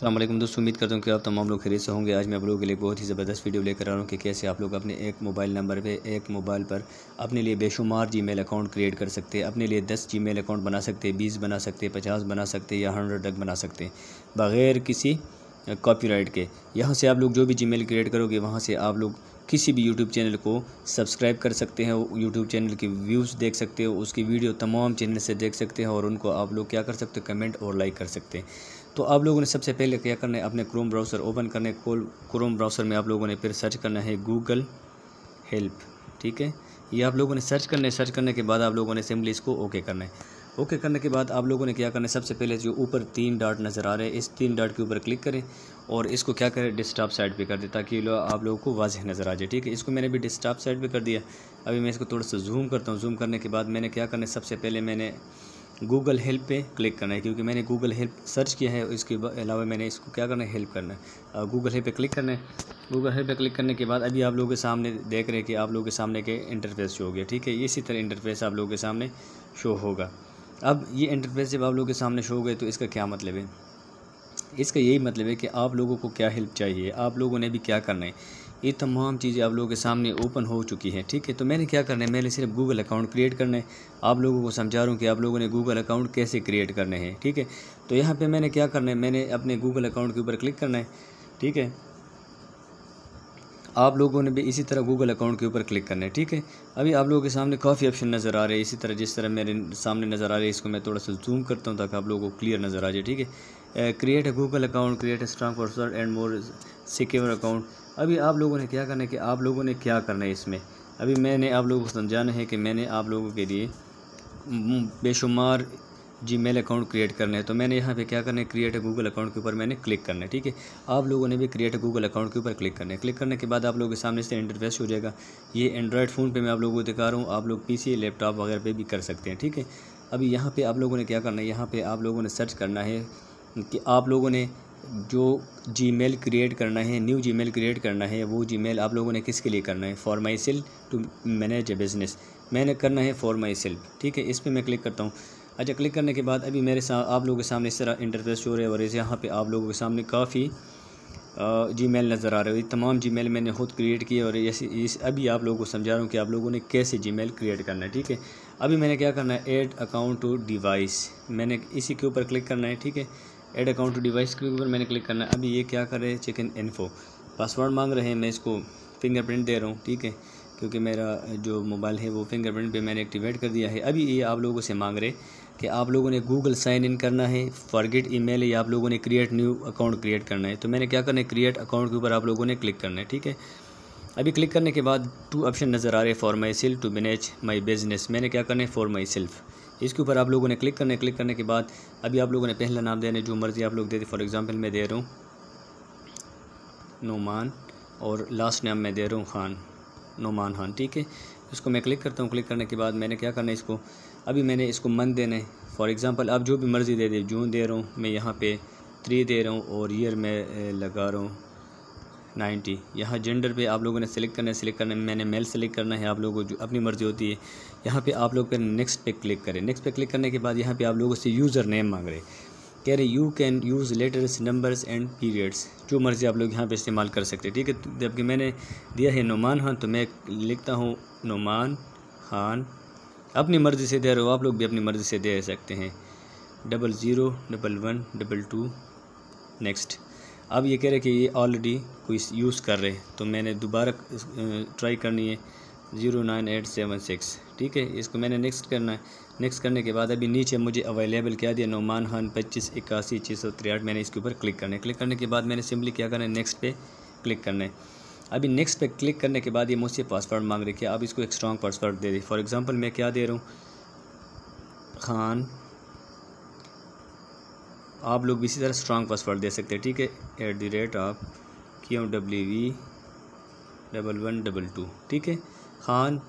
अस्सलाम वालेकुम दोस्तों, उम्मीद करता हूँ कि आप तमाम लोग खैरियत से होंगे। आज मैं आप लोगों के लिए बहुत ही ज़बरदस्त वीडियो लेकर आ रहा हूँ कि कैसे आप लोग अपने एक मोबाइल पर अपने लिए बेशुमार जीमेल अकाउंट क्रिएट कर सकते हैं। अपने लिए 10 जीमेल अकाउंट बना सकते हैं, 20 बना सकते हैं, 50 बना सकते हैं या 100 तक बना सकते हैं बग़ैर किसी कॉपीराइट के। यहाँ से आप लोग जो भी जीमेल क्रिएट करोगे वहाँ से आप लोग किसी भी YouTube चैनल को सब्सक्राइब कर सकते हैं, YouTube चैनल के व्यूज़ देख सकते हो, उसकी वीडियो तमाम चैनल से देख सकते हैं और उनको आप लोग क्या कर सकते हो, कमेंट और लाइक कर सकते हैं। तो आप लोगों ने सबसे पहले क्या करना है, अपने क्रोम ब्राउज़र ओपन करने, क्रोम ब्राउज़र में आप लोगों ने फिर सर्च करना है गूगल हेल्प। ठीक है, ये आप लोगों ने सर्च करने के बाद आप लोगों ने सिंपली इसको ओके करना है। ओके करने के बाद आप लोगों ने क्या करना है, सबसे पहले जो ऊपर 3 डॉट नज़र आ रहे हैं, इस 3 डॉट के ऊपर क्लिक करें और इसको क्या करें, डेस्कटॉप साइड पे कर दें ताकि आप लोगों को वाजह नज़र आ जाए। ठीक है, इसको मैंने भी डेस्कटॉप साइड पे कर दिया। अभी मैं इसको थोड़ा सा जूम करता हूँ। जूम करने के बाद मैंने क्या करना है, सबसे पहले मैंने गूगल हेल्प पे क्लिक करना है क्योंकि मैंने गूगल हेल्प सर्च किया है। इसके अलावा मैंने इसको क्या करना है, हेल्प करना है। गूगल हेल्प पे क्लिक करना है। गूगल हेल्प पे क्लिक करने के बाद अभी आप लोगों के सामने देख रहे हैं कि आप लोगों के सामने के इंटरफेस शो हो गया। ठीक है, इसी तरह इंटरफेस आप लोगों के सामने शो होगा। अब ये इंटरफेस जब आप लोगों के सामने शो हो गए तो इसका क्या मतलब है, इसका यही मतलब है कि आप लोगों को क्या हेल्प चाहिए, आप लोगों ने भी क्या करना है। ये तमाम चीज़ें आप लोगों के सामने ओपन हो चुकी हैं। ठीक है, तो मैंने क्या करना है, मैंने सिर्फ गूगल अकाउंट क्रिएट करना है। आप लोगों को समझा रहा हूँ कि आप लोगों ने गूगल अकाउंट कैसे क्रिएट करने हैं। ठीक है, तो यहाँ पर मैंने क्या करना है, मैंने अपने गूगल अकाउंट के ऊपर क्लिक करना है। ठीक है, आप लोगों ने भी इसी तरह गूगल अकाउंट के ऊपर क्लिक करना है। ठीक है, अभी आप लोगों के सामने काफ़ी ऑप्शन नज़र आ रहे हैं। इसी तरह जिस तरह मेरे सामने नज़र आ रहे हैं, इसको मैं थोड़ा सा जूम करता हूँ ताकि आप लोगों को क्लियर नज़र आ जाए। ठीक है, create a Google account, create a strong password and more secure account. अभी आप लोगों ने क्या करना है कि आप लोगों ने क्या करना है इसमें, अभी मैंने आप लोगों को समझाना है कि मैंने आप लोगों के लिए बेशुमार जीमेल अकाउंट क्रिएट करना है। तो मैंने यहाँ पे क्या करना है, क्रिएट अ गूगल अकाउंट के ऊपर मैंने क्लिक करना है। ठीक है, आप लोगों ने भी क्रिएट अ गूगल अकाउंट के ऊपर क्लिक करना है। क्लिक करने के बाद आप लोगों के सामने से इंटरफेस हो जाएगा। ये एंड्रॉयड फ़ोन पे मैं आप लोगों को दिखा रहा हूँ, आप लोग पीसी, लैपटॉप वगैरह पे भी कर सकते हैं। ठीक है, अभी यहाँ पर आप लोगों ने क्या करना है, यहाँ पर आप लोगों ने सर्च करना है कि आप लोगों ने जो जीमेल क्रिएट करना है, न्यू जीमेल क्रिएट करना है, वो जीमेल आप लोगों ने किसके लिए करना है, for myself to manage a business, मैंने करना है फॉर माई सेल्फ। ठीक है, इस पर मैं क्लिक करता हूँ। अच्छा, क्लिक करने के बाद अभी मेरे आप लोगों के सामने इस तरह इंटरफेस हो रहा है और इस यहाँ पे आप लोगों के सामने काफ़ी जीमेल नज़र आ रहे हैं। तमाम जीमेल मैंने खुद क्रिएट किए और अभी आप लोगों को समझा रहा हूँ कि आप लोगों ने कैसे जीमेल क्रिएट करना है। ठीक है, अभी मैंने क्या करना है, ऐड अकाउंट टू डिवाइस, मैंने इसी के ऊपर क्लिक करना है। ठीक है, ऐड अकाउंट टू डिवाइस के ऊपर मैंने क्लिक करना है। अभी ये क्या कर रहे हैं, चेक इन इन्फो, पासवर्ड मांग रहे हैं, मैं इसको फिंगरप्रिंट दे रहा हूँ। ठीक है, क्योंकि मेरा जो मोबाइल है वो फिंगरप्रिंट पे मैंने एक्टिवेट कर दिया है। अभी ये आप लोगों से मांग रहे कि आप लोगों ने गूगल साइन इन करना है, फॉरगेट ईमेल, या आप लोगों ने क्रिएट न्यू अकाउंट क्रिएट करना है। तो मैंने क्या करना है, क्रिएट अकाउंट के ऊपर आप लोगों ने क्लिक करना है। ठीक है, अभी क्लिक करने के बाद 2 ऑप्शन नज़र आ रहे हैं, for myself to manage my business, मैंने क्या करना है, फॉर माई सेल्फ, इसके ऊपर आप लोगों ने क्लिक करना है। क्लिक करने के बाद अभी आप लोगों ने पहला नाम देना है, जो मर्ज़ी आप लोग दे दें। फॉर एग्ज़ाम्पल मैं दे रहा हूँ नोमान और लास्ट नाम मैं दे रहा हूँ खान, नोमान खान। ठीक है, इसको मैं क्लिक करता हूँ। क्लिक करने के बाद मैंने क्या करना है, इसको अभी मैंने इसको मंथ देना है। फॉर एग्ज़ाम्पल आप जो भी मर्ज़ी दे दे, जून दे रहा हूँ मैं, यहाँ पे 3 दे रहा हूँ और ईयर में लगा रहा हूँ 90। यहाँ जेंडर पे आप लोगों ने सेलेक्ट करना है। सेलेक्ट करने में मैंने मेल सेलेक्ट करना है, आप लोगों को जो अपनी मर्ज़ी होती है। यहाँ पर आप लोग नेक्स्ट पे क्लिक करें। नेक्स्ट पे क्लिक करने के बाद यहाँ पर आप लोगों से यूज़र नेम मांग रहे, कह रहे you can use letters, numbers and periods, जो मर्ज़ी आप लोग यहाँ पे इस्तेमाल कर सकते हैं। ठीक है, जबकि मैंने दिया है नोमान खान, तो मैं लिखता हूँ नोमान खान, अपनी मर्ज़ी से दे रहे हो, आप लोग भी अपनी मर्ज़ी से दे सकते हैं। 00, 11, 22, नेक्स्ट। अब ये कह रहे कि ये ऑलरेडी कोई यूज़ कर रहे, तो मैंने दोबारा ट्राई करनी है 09876। ठीक है, इसको मैंने नेक्स्ट करना है। नेक्स्ट करने के बाद अभी नीचे मुझे अवेलेबल क्या दिया, नोमान खान 2581 663, मैंने इसके ऊपर क्लिक करना है। क्लिक करने के बाद मैंने सिंपली क्या करना है, नेक्स्ट पे क्लिक करना है। अभी नेक्स्ट पे क्लिक करने के बाद ये मुझसे पासवर्ड मांग रही है कि आप इसको एक स्ट्रॉन्ग पासवर्ड दे दें। फॉर एग्ज़ाम्पल मैं क्या दे रहा हूँ, खान, आप लोग भी इसी तरह स्ट्रॉन्ग पासवर्ड दे सकते हैं। ठीक है, QW112। ठीक है, खान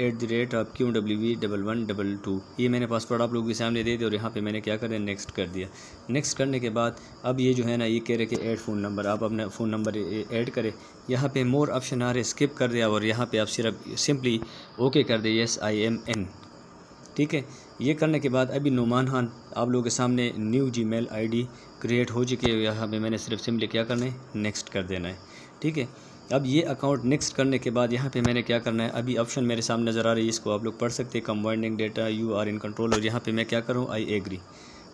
QW112, ये मैंने पासवर्ड आप लोगों के सामने दे दिया और यहाँ पे मैंने क्या कर दिया, नेक्स्ट कर दिया। नेक्स्ट करने के बाद अब ये जो है ना, ये कह रहे कि ऐड फ़ोन नंबर, आप अपना फ़ोन नंबर ऐड करें। यहाँ पे मोर ऑप्शन आ रहे, स्किप कर दिया और यहाँ पे आप सिर्फ सिंपली ओके कर दें, YesIMN। ठीक है, ये करने के बाद अभी नोमान खान आप लोगों के सामने न्यू जीमेल आईडी क्रिएट हो चुके हैं। यहाँ पर मैंने सिर्फ सिंपली क्या करना है, नेक्स्ट कर देना है। ठीक है, अब ये अकाउंट नेक्स्ट करने के बाद यहाँ पे मैंने क्या करना है, अभी ऑप्शन मेरे सामने नज़र आ रही है, इसको आप लोग पढ़ सकते हैं, combining data you are in control, और यहाँ पे मैं क्या करूँ, आई एग्री।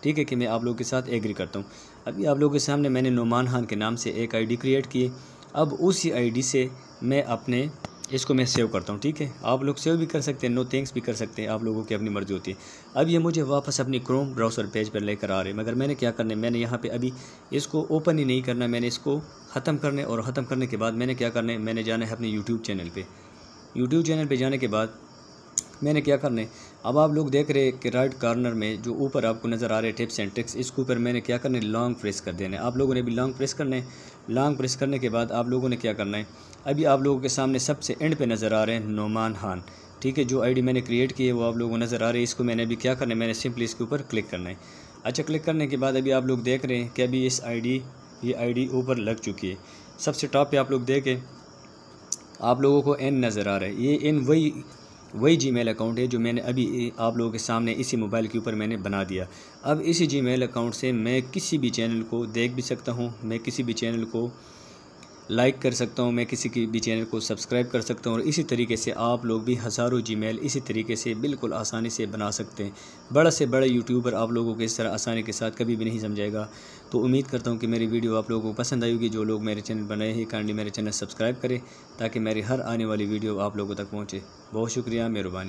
ठीक है कि मैं आप लोगों के साथ एग्री करता हूँ। अभी आप लोगों के सामने मैंने नुमान खान के नाम से एक आई डी क्रिएट की, अब उसी आई डी से मैं अपने इसको मैं सेव करता हूँ। ठीक है, आप लोग सेव भी कर सकते हैं, नो थैंक्स भी कर सकते हैं, आप लोगों की अपनी मर्ज़ी होती है। अब ये मुझे वापस अपनी क्रोम ब्राउज़र पेज पर लेकर आ रहे हैं, मगर मैंने क्या करना है, मैंने यहाँ पे अभी इसको ओपन ही नहीं करना, मैंने इसको ख़त्म करने, और ख़त्म करने के बाद मैंने क्या करना है, मैंने जाना है अपने यूट्यूब चैनल पर। यूट्यूब चैनल पर जाने के बाद मैंने क्या करना है, अब आप लोग देख रहे हैं कि राइट कॉर्नर में जो ऊपर आपको नज़र आ रहे हैं टिप्स एंड ट्रिक्स, इसके ऊपर मैंने क्या करना है, लॉन्ग प्रेस कर देना है। आप लोगों ने भी लॉन्ग प्रेस करना है। लॉन्ग प्रेस करने के बाद आप लोगों ने क्या करना है, अभी आप लोगों के सामने सबसे एंड पे नज़र आ रहे हैं नुमान खान। ठीक है, जो आईडी मैंने क्रिएट की है वो आप लोगों को नज़र आ रही है। इसको मैंने अभी क्या करना है, मैंने सिंपली इसके ऊपर क्लिक करना है। अच्छा, क्लिक करने के बाद अभी आप लोग देख रहे हैं कि अभी इस आईडी, ये आईडी ऊपर लग चुकी है। सबसे टॉप पे आप लोग देखें, आप लोगों को एन नज़र आ रहा है। ये एन वही जीमेल अकाउंट है जो मैंने अभी आप लोगों के सामने इसी मोबाइल के ऊपर मैंने बना दिया। अब इसी जीमेल अकाउंट से मैं किसी भी चैनल को देख भी सकता हूँ, मैं किसी भी चैनल को लाइक कर सकता हूँ, मैं किसी की भी चैनल को सब्सक्राइब कर सकता हूँ, और इसी तरीके से आप लोग भी हज़ारों जीमेल इसी तरीके से बिल्कुल आसानी से बना सकते हैं। बड़ा से बड़ा यूट्यूबर आप लोगों को इस तरह आसानी के साथ कभी भी नहीं समझाएगा। तो उम्मीद करता हूँ कि मेरी वीडियो आप लोगों को पसंद आई होगी। जो लोग मेरे चैनल बनाए हैं, काइंडली मेरे चैनल सब्सक्राइब करें ताकि मेरी हर आने वाली वीडियो आप लोगों तक पहुँचे। बहुत शुक्रिया, मेहरबानी।